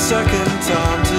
second time.